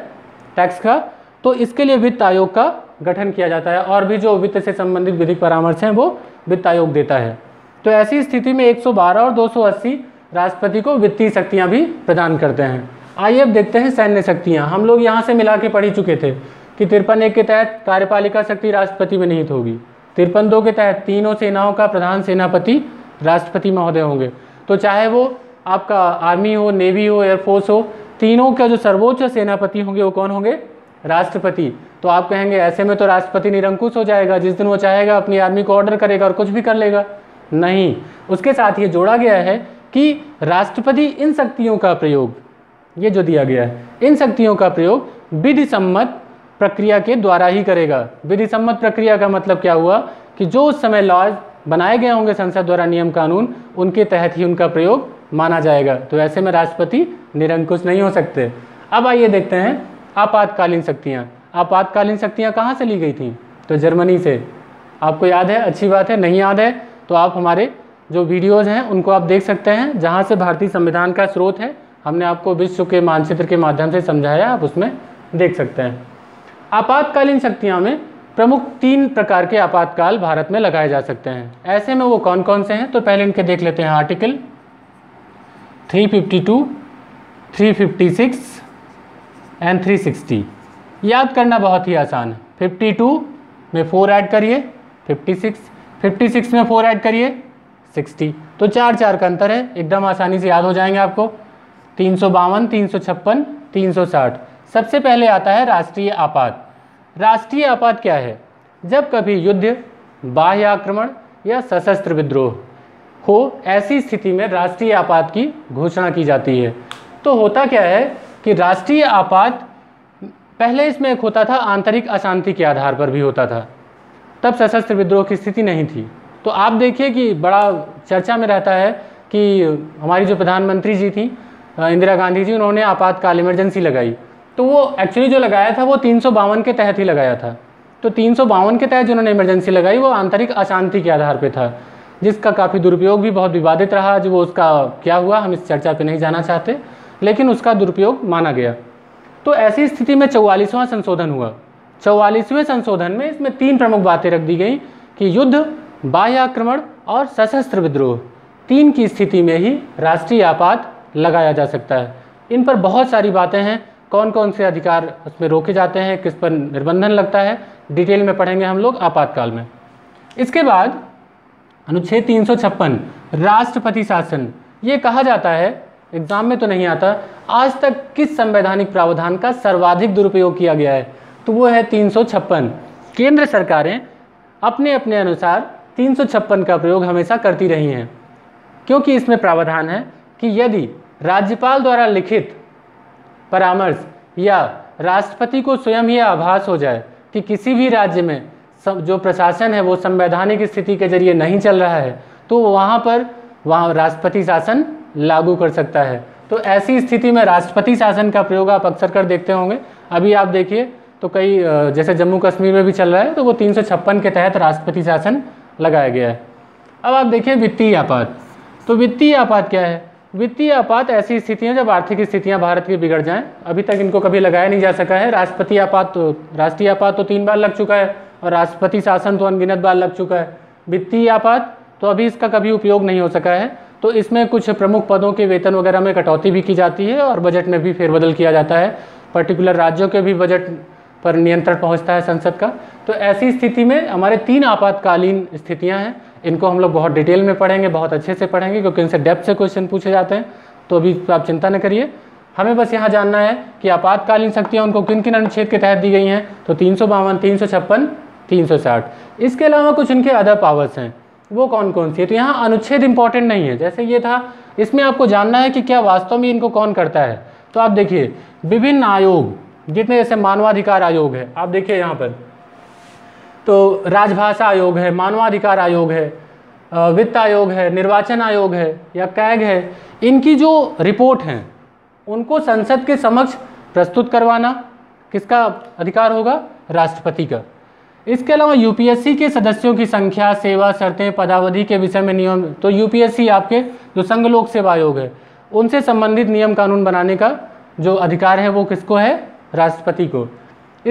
टैक्स का। तो इसके लिए वित्त आयोग का गठन किया जाता है और भी जो वित्त से संबंधित विधिक परामर्श हैं वो वित्त आयोग देता है। तो ऐसी स्थिति में 112 और 280 राष्ट्रपति को वित्तीय शक्तियां भी प्रदान करते हैं। आइए अब देखते हैं सैन्य शक्तियां। हम लोग यहां से मिला के पढ़ ही चुके थे कि 53(1) के तहत कार्यपालिका शक्ति राष्ट्रपति में निहित होगी। 53(2) के तहत तीनों सेनाओं का प्रधान सेनापति राष्ट्रपति महोदय होंगे। तो चाहे वो आपका आर्मी हो, नेवी हो, एयरफोर्स हो, तीनों का जो सर्वोच्च सेनापति होंगे वो कौन होंगे? राष्ट्रपति। तो आप कहेंगे ऐसे में तो राष्ट्रपति निरंकुश हो जाएगा, जिस दिन वो चाहेगा अपनी आर्मी को ऑर्डर करेगा और कुछ भी कर लेगा। नहीं, उसके साथ ये जोड़ा गया है कि राष्ट्रपति इन शक्तियों का प्रयोग, ये जो दिया गया है, इन शक्तियों का प्रयोग विधि सम्मत प्रक्रिया के द्वारा ही करेगा। विधि सम्मत प्रक्रिया का मतलब क्या हुआ कि जो उस समय लॉज बनाए गए होंगे संसद द्वारा, नियम कानून, उनके तहत ही उनका प्रयोग माना जाएगा। तो ऐसे में राष्ट्रपति निरंकुश नहीं हो सकते। अब आइए देखते हैं आपातकालीन शक्तियाँ। आपातकालीन शक्तियाँ कहाँ से ली गई थी? तो जर्मनी से। आपको याद है, अच्छी बात है। नहीं याद है तो आप हमारे जो वीडियोज़ हैं उनको आप देख सकते हैं, जहाँ से भारतीय संविधान का स्रोत है। हमने आपको विश्व के मानचित्र के माध्यम से समझाया, आप उसमें देख सकते हैं। आपातकालीन शक्तियाँ में प्रमुख 3 प्रकार के आपातकाल भारत में लगाए जा सकते हैं। ऐसे में वो कौन कौन से हैं? तो पहले इनके देख लेते हैं। Article 352, 356 and 360। याद करना बहुत ही आसान है। 52 में 4 ऐड करिए, 56, 56 में 4 ऐड करिए, 60। तो 4-4 का अंतर है, एकदम आसानी से याद हो जाएंगे आपको। 352, 356, 360। सबसे पहले आता है राष्ट्रीय आपात। राष्ट्रीय आपात क्या है? जब कभी युद्ध, बाह्य आक्रमण या सशस्त्र विद्रोह हो, ऐसी स्थिति में राष्ट्रीय आपात की घोषणा की जाती है। तो होता क्या है कि राष्ट्रीय आपात पहले इसमें एक होता था आंतरिक अशांति के आधार पर भी होता था, तब सशस्त्र विद्रोह की स्थिति नहीं थी। तो आप देखिए कि बड़ा चर्चा में रहता है कि हमारी जो प्रधानमंत्री जी थी, इंदिरा गांधी जी, उन्होंने आपातकाल इमरजेंसी लगाई। तो वो एक्चुअली जो लगाया था वो 352 के तहत ही लगाया था। तो 352 के तहत जिन्होंने इमरजेंसी लगाई वो आंतरिक अशांति के आधार पर था, जिसका काफ़ी दुरुपयोग भी बहुत विवादित रहा। जो वो उसका क्या हुआ हम इस चर्चा पर नहीं जाना चाहते, लेकिन उसका दुरुपयोग माना गया। तो ऐसी स्थिति में 44वां संशोधन हुआ। 44वें संशोधन में इसमें 3 प्रमुख बातें रख दी गई कि युद्ध, बाह्य आक्रमण और सशस्त्र विद्रोह, 3 की स्थिति में ही राष्ट्रीय आपात लगाया जा सकता है। इन पर बहुत सारी बातें हैं, कौन कौन से अधिकार उसमें रोके जाते हैं, किस पर निर्बंधन लगता है, डिटेल में पढ़ेंगे हम लोग आपातकाल में। इसके बाद अनुच्छेद 356 राष्ट्रपति शासन। ये कहा जाता है, एग्जाम में तो नहीं आता, आज तक किस संवैधानिक प्रावधान का सर्वाधिक दुरुपयोग किया गया है? तो वो है 356। केंद्र सरकारें अपने अपने अनुसार 356 का प्रयोग हमेशा करती रही हैं, क्योंकि इसमें प्रावधान है कि यदि राज्यपाल द्वारा लिखित परामर्श या राष्ट्रपति को स्वयं ही आभास हो जाए कि किसी भी राज्य में जो प्रशासन है वो संवैधानिक स्थिति के जरिए नहीं चल रहा है, तो वहाँ राष्ट्रपति शासन लागू कर सकता है। तो ऐसी स्थिति में राष्ट्रपति शासन का प्रयोग आप अक्सर कर देखते होंगे। अभी आप देखिए तो कई, जैसे जम्मू कश्मीर में भी चल रहा है, तो वो 356 के तहत राष्ट्रपति शासन लगाया गया है। अब आप देखिए वित्तीय आपात। तो वित्तीय आपात क्या है? वित्तीय आपात ऐसी स्थितियाँ जब आर्थिक स्थितियाँ भारत की बिगड़ जाएं। अभी तक इनको कभी लगाया नहीं जा सका है। राष्ट्रपति आपात तो, राष्ट्रीय आपात तो 3 बार लग चुका है और राष्ट्रपति शासन तो अनगिनत बार लग चुका है। वित्तीय आपात तो अभी इसका कभी उपयोग नहीं हो सका है। तो इसमें कुछ प्रमुख पदों के वेतन वगैरह में कटौती भी की जाती है और बजट में भी फेरबदल किया जाता है। पर्टिकुलर राज्यों के भी बजट पर नियंत्रण पहुंचता है संसद का। तो ऐसी स्थिति में हमारे 3 आपातकालीन स्थितियां हैं। इनको हम लोग बहुत डिटेल में पढ़ेंगे, बहुत अच्छे से पढ़ेंगे, क्योंकि इनसे डेप्थ से क्वेश्चन पूछे जाते हैं। तो अभी आप चिंता न करिए। हमें बस यहाँ जानना है कि आपातकालीन शक्तियाँ उनको किन किन अनुच्छेद के तहत दी गई हैं, तो 352, 356, 360। इसके अलावा कुछ इनके अदर पावर्स हैं, वो कौन कौन सी है, तो यहाँ अनुच्छेद इंपॉर्टेंट नहीं है। जैसे ये था, इसमें आपको जानना है कि क्या वास्तव में इनको कौन करता है। तो आप देखिए विभिन्न आयोग जितने, जैसे मानवाधिकार आयोग है, आप देखिए यहाँ पर, तो राजभाषा आयोग है, मानवाधिकार आयोग है, वित्त आयोग है, निर्वाचन आयोग है या कैग है, इनकी जो रिपोर्ट हैं उनको संसद के समक्ष प्रस्तुत करवाना किसका अधिकार होगा, राष्ट्रपति का। इसके अलावा यूपीएससी के सदस्यों की संख्या, सेवा शर्तें, पदावधि के विषय में नियम, तो यूपीएससी आपके जो संघ लोक सेवा आयोग है उनसे संबंधित नियम कानून बनाने का जो अधिकार है वो किसको है, राष्ट्रपति को।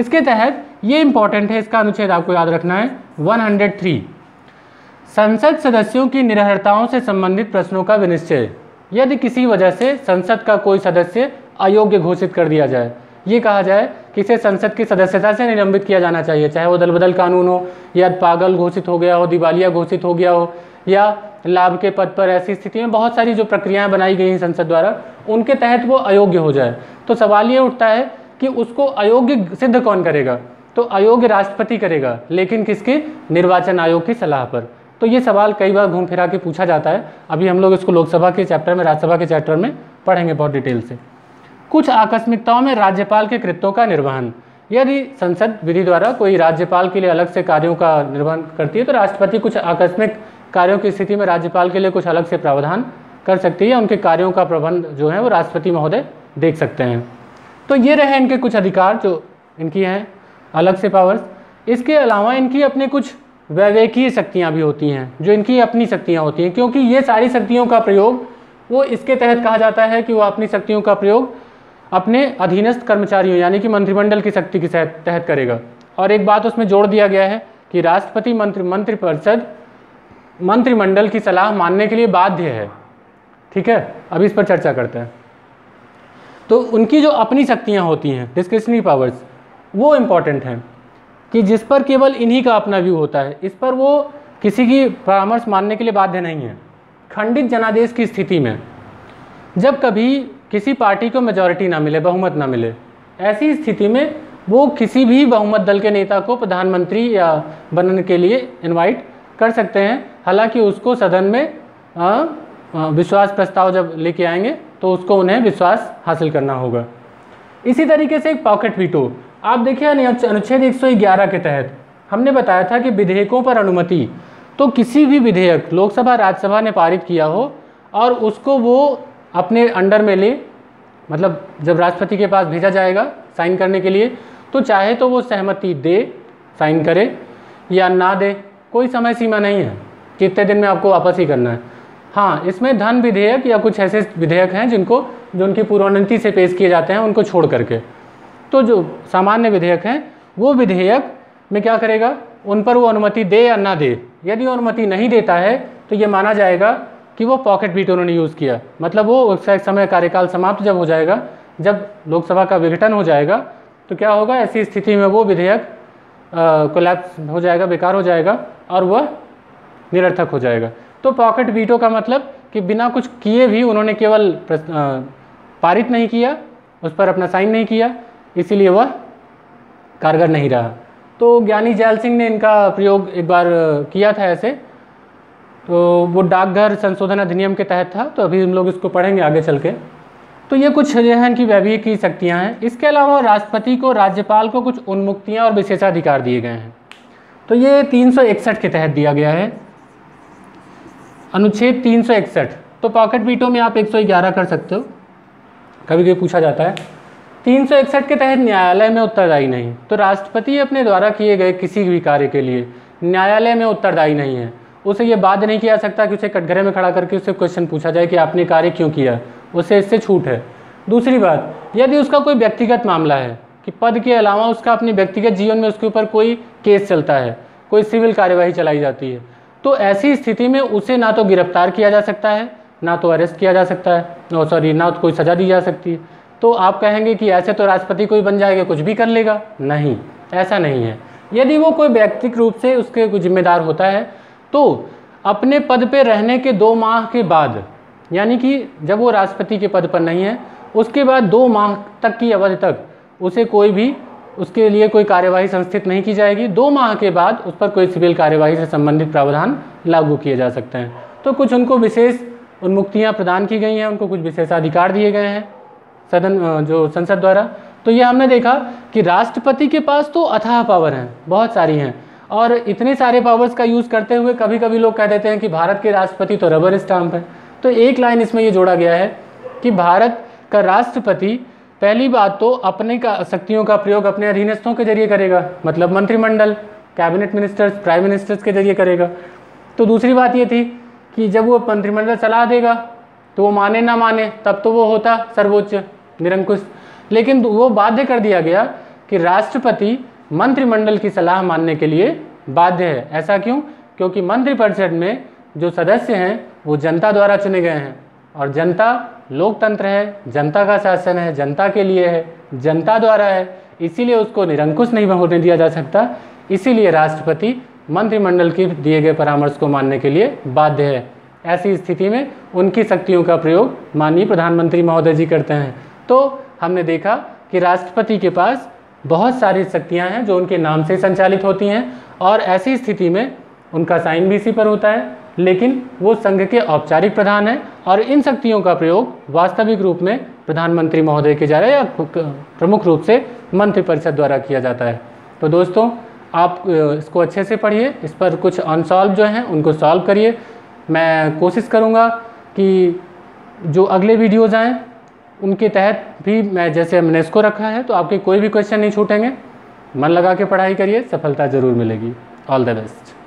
इसके तहत ये इम्पॉर्टेंट है, इसका अनुच्छेद आपको याद रखना है 103। संसद सदस्यों की निरहर्ताओं से संबंधित प्रश्नों का विनिश्चय, यदि किसी वजह से संसद का कोई सदस्य अयोग्य घोषित कर दिया जाए, ये कहा जाए कि इसे संसद की सदस्यता से निलंबित किया जाना चाहिए, चाहे वो दल बदल कानून हो या पागल घोषित हो गया हो, दिवालिया घोषित हो गया हो या लाभ के पद पर, ऐसी स्थिति में बहुत सारी जो प्रक्रियाएं बनाई गई हैं संसद द्वारा उनके तहत वो अयोग्य हो जाए। तो सवाल ये उठता है कि उसको अयोग्य सिद्ध कौन करेगा, तो अयोग्य राष्ट्रपति करेगा, लेकिन किसके, निर्वाचन आयोग की सलाह पर। तो ये सवाल कई बार घूम फिरा के पूछा जाता है। अभी हम लोग इसको लोकसभा के चैप्टर में, राज्यसभा के चैप्टर में पढ़ेंगे बहुत डिटेल से। कुछ आकस्मिकताओं में राज्यपाल के कृत्यों का निर्वहन, यदि संसद विधि द्वारा कोई राज्यपाल के लिए अलग से कार्यों का निर्वहन करती है तो राष्ट्रपति कुछ आकस्मिक कार्यों की स्थिति में राज्यपाल के लिए कुछ अलग से प्रावधान कर सकती है, या उनके कार्यों का प्रबंध जो है वो राष्ट्रपति महोदय देख सकते हैं। तो ये रहे इनके कुछ अधिकार जो इनकी हैं अलग से पावर्स। इसके अलावा इनकी अपने कुछ वैवेकीय शक्तियाँ भी होती हैं, जो इनकी अपनी शक्तियाँ होती हैं, क्योंकि ये सारी शक्तियों का प्रयोग वो इसके तहत कहा जाता है कि वो अपनी शक्तियों का प्रयोग अपने अधीनस्थ कर्मचारियों यानी कि मंत्रिमंडल की शक्ति के तहत करेगा। और एक बात उसमें जोड़ दिया गया है कि राष्ट्रपति मंत्रिपरिषद मंत्रिमंडल की सलाह मानने के लिए बाध्य है। ठीक है, अब इस पर चर्चा करते हैं। तो उनकी जो अपनी शक्तियां होती हैं, डिस्क्रिशनरी पावर्स, वो इम्पॉर्टेंट हैं कि जिस पर केवल इन्हीं का अपना व्यू होता है, इस पर वो किसी की परामर्श मानने के लिए बाध्य नहीं है। खंडित जनादेश की स्थिति में जब कभी किसी पार्टी को मेजॉरिटी ना मिले, बहुमत ना मिले, ऐसी स्थिति में वो किसी भी बहुमत दल के नेता को प्रधानमंत्री या बनने के लिए इनवाइट कर सकते हैं। हालांकि उसको सदन में विश्वास प्रस्ताव जब लेके आएंगे तो उसको उन्हें विश्वास हासिल करना होगा। इसी तरीके से एक पॉकेट वीटो, आप देखिए अनुच्छेद 111 के तहत हमने बताया था कि विधेयकों पर अनुमति, तो किसी भी विधेयक लोकसभा राज्यसभा ने पारित किया हो और उसको वो अपने अंडर में ले, मतलब जब राष्ट्रपति के पास भेजा जाएगा साइन करने के लिए, तो चाहे तो वो सहमति दे, साइन करे या ना दे, कोई समय सीमा नहीं है कि इतने दिन में आपको वापस ही करना है। हाँ, इसमें धन विधेयक या कुछ ऐसे विधेयक हैं जिनको, जो उनकी पूर्वोन्नति से पेश किए जाते हैं, उनको छोड़ करके। तो जो सामान्य विधेयक हैं वो विधेयक में क्या करेगा, उन पर वो अनुमति दे या ना दे। यदि वो अनुमति नहीं देता है तो ये माना जाएगा कि वो पॉकेट वीटो उन्होंने यूज़ किया, मतलब वो उसका एक समय कार्यकाल समाप्त जब हो जाएगा, जब लोकसभा का विघटन हो जाएगा, तो क्या होगा, ऐसी स्थिति में वो विधेयक कोलैप्स हो जाएगा, बेकार हो जाएगा और वह निरर्थक हो जाएगा। तो पॉकेट वीटो का मतलब कि बिना कुछ किए भी उन्होंने केवल पारित नहीं किया, उस पर अपना साइन नहीं किया, इसीलिए वह कारगर नहीं रहा। तो ज्ञानी जैल सिंह ने इनका प्रयोग एक बार किया था ऐसे, तो वो डाकघर संशोधन अधिनियम के तहत था, तो अभी हम लोग इसको पढ़ेंगे आगे चल के। तो ये कुछ जहन की वैवीय की शक्तियाँ हैं। इसके अलावा राष्ट्रपति को, राज्यपाल को कुछ उन्मुक्तियाँ और विशेषाधिकार दिए गए हैं, तो ये 361 के तहत दिया गया है, अनुच्छेद 361। तो पॉकेट वीटो में आप 111 कर सकते हो, कभी कभी पूछा जाता है। 361 के तहत न्यायालय में उत्तरदायी नहीं, तो राष्ट्रपति अपने द्वारा किए गए किसी भी कार्य के लिए न्यायालय में उत्तरदायी नहीं है। उसे ये बाध्य नहीं किया जा सकता कि उसे कटघरे में खड़ा करके उससे क्वेश्चन पूछा जाए कि आपने कार्य क्यों किया, उसे इससे छूट है। दूसरी बात, यदि उसका कोई व्यक्तिगत मामला है कि पद के अलावा उसका अपने व्यक्तिगत जीवन में उसके ऊपर कोई केस चलता है, कोई सिविल कार्यवाही चलाई जाती है, तो ऐसी स्थिति में उसे ना तो गिरफ्तार किया जा सकता है, ना तो अरेस्ट किया जा सकता है, ना तो कोई सज़ा दी जा सकती है। तो आप कहेंगे कि ऐसे तो राष्ट्रपति कोई बन जाएगा, कुछ भी कर लेगा, नहीं, ऐसा नहीं है। यदि वो कोई व्यक्तिगत रूप से उसके कोई जिम्मेदार होता है तो अपने पद पे रहने के 2 माह के बाद, यानी कि जब वो राष्ट्रपति के पद पर नहीं है, उसके बाद 2 माह तक की अवधि तक उसे कोई भी उसके लिए कोई कार्यवाही संस्थित नहीं की जाएगी। 2 माह के बाद उस पर कोई सिविल कार्यवाही से संबंधित प्रावधान लागू किए जा सकते हैं। तो कुछ उनको विशेष उन्मुक्तियाँ प्रदान की गई हैं, उनको कुछ विशेषाधिकार दिए गए हैं सदन जो संसद द्वारा। तो ये हमने देखा कि राष्ट्रपति के पास तो अथाह पावर हैं, बहुत सारी हैं, और इतने सारे पावर्स का यूज़ करते हुए कभी कभी लोग कह देते हैं कि भारत के राष्ट्रपति तो रबर स्टाम्प है। तो एक लाइन इसमें ये जोड़ा गया है कि भारत का राष्ट्रपति पहली बात तो अपने का शक्तियों का प्रयोग अपने अधीनस्थों के जरिए करेगा, मतलब मंत्रिमंडल, कैबिनेट मिनिस्टर्स, प्राइम मिनिस्टर्स के जरिए करेगा। तो दूसरी बात ये थी कि जब वो मंत्रिमंडल सलाह देगा तो वो माने ना माने तब तो वो होता सर्वोच्च निरंकुश, लेकिन वो बाध्य कर दिया गया कि राष्ट्रपति मंत्रिमंडल की सलाह मानने के लिए बाध्य है। ऐसा क्यों? क्योंकि मंत्रिपरिषद में जो सदस्य हैं वो जनता द्वारा चुने गए हैं, और जनता लोकतंत्र है, जनता का शासन है, जनता के लिए है, जनता द्वारा है, इसीलिए उसको निरंकुश नहीं होने दिया जा सकता। इसीलिए राष्ट्रपति मंत्रिमंडल के दिए गए परामर्श को मानने के लिए बाध्य है। ऐसी स्थिति में उनकी शक्तियों का प्रयोग माननीय प्रधानमंत्री महोदय जी करते हैं। तो हमने देखा कि राष्ट्रपति के पास बहुत सारी शक्तियां हैं जो उनके नाम से संचालित होती हैं, और ऐसी स्थिति में उनका साइन भी इसी पर होता है, लेकिन वो संघ के औपचारिक प्रधान हैं, और इन शक्तियों का प्रयोग वास्तविक रूप में प्रधानमंत्री महोदय के द्वारा या प्रमुख रूप से मंत्रिपरिषद द्वारा किया जाता है। तो दोस्तों, आप इसको अच्छे से पढ़िए, इस पर कुछ अनसॉल्व जो हैं उनको सॉल्व करिए। मैं कोशिश करूँगा कि जो अगले वीडियोज़ आएँ उनके तहत भी मैं, जैसे मैंने इसको रखा है, तो आपके कोई भी क्वेश्चन नहीं छूटेंगे। मन लगा के पढ़ाई करिए, सफलता ज़रूर मिलेगी। All the best.